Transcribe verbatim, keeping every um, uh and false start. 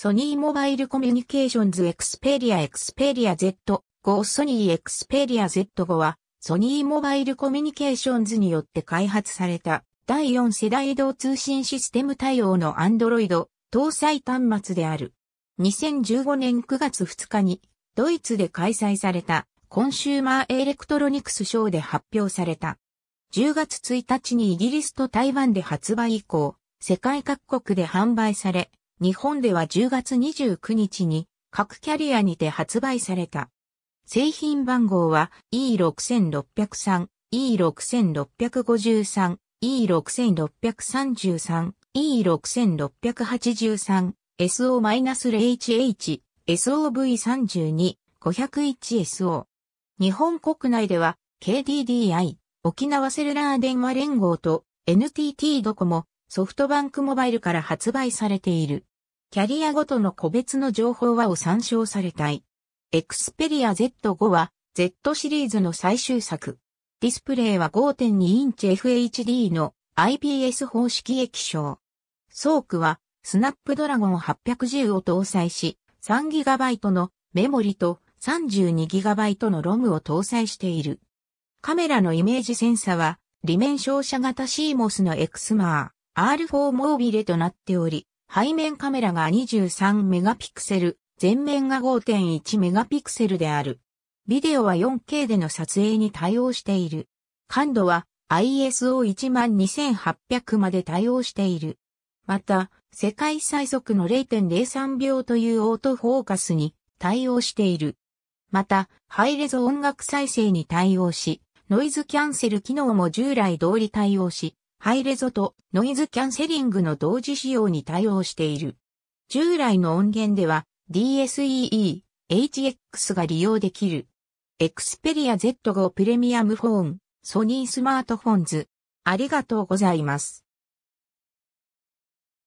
ソニーモバイルコミュニケーションズ Xperia Xperia ゼットファイブ Sony Xperia ゼットファイブ はソニーモバイルコミュニケーションズによって開発されただいよん世代移動通信システム対応の Android 搭載端末である。にせんじゅうごねんくがつふつかにドイツで開催されたコンシューマーエレクトロニクスショーで発表された。じゅうがつついたちにイギリスと台湾で発売以降、世界各国で販売され、日本ではじゅうがつにじゅうくにちに各キャリアにて発売された。製品番号は イーろくろくさん、イーろくろくごさん、イーろくろくさんさん、イーろくろくはちさん、エスオーゼロゼロエイチエイチ、エスオーブイさんじゅうに、ごひゃくいちエスオー。日本国内では ケーディーディーアイ、沖縄セルラー電話連合と エヌティーティー ドコモ、ソフトバンクモバイルから発売されている。キャリアごとの個別の情報はを参照されたい。Xperia ゼットファイブ は Z シリーズの最終作。ディスプレイは ごてんにインチ エフエイチディー の アイピーエス 方式液晶。ソークはSnapdragon はっぴゃくじゅうを搭載し、さんギガバイト のメモリと さんじゅうにギガバイト の ロム を搭載している。カメラのイメージセンサは、裏面照射型 シーモス の Exmor R for mobile となっており、背面カメラがにじゅうさんメガピクセル、前面が ごてんいちメガピクセルである。ビデオは よんケー での撮影に対応している。感度は アイエスオーいちまんにせんはっぴゃく まで対応している。また、世界最速の れいてんれいさんびょうというオートフォーカスに対応している。また、ハイレゾ音楽再生に対応し、ノイズキャンセル機能も従来通り対応し、ハイレゾとノイズキャンセリングの同時使用に対応している。従来の音源では ディーエスイーイー エイチエックス が利用できる。Xperia ゼットファイブ プレミアムフォン、ソニースマートフォンズ。ありがとうございます。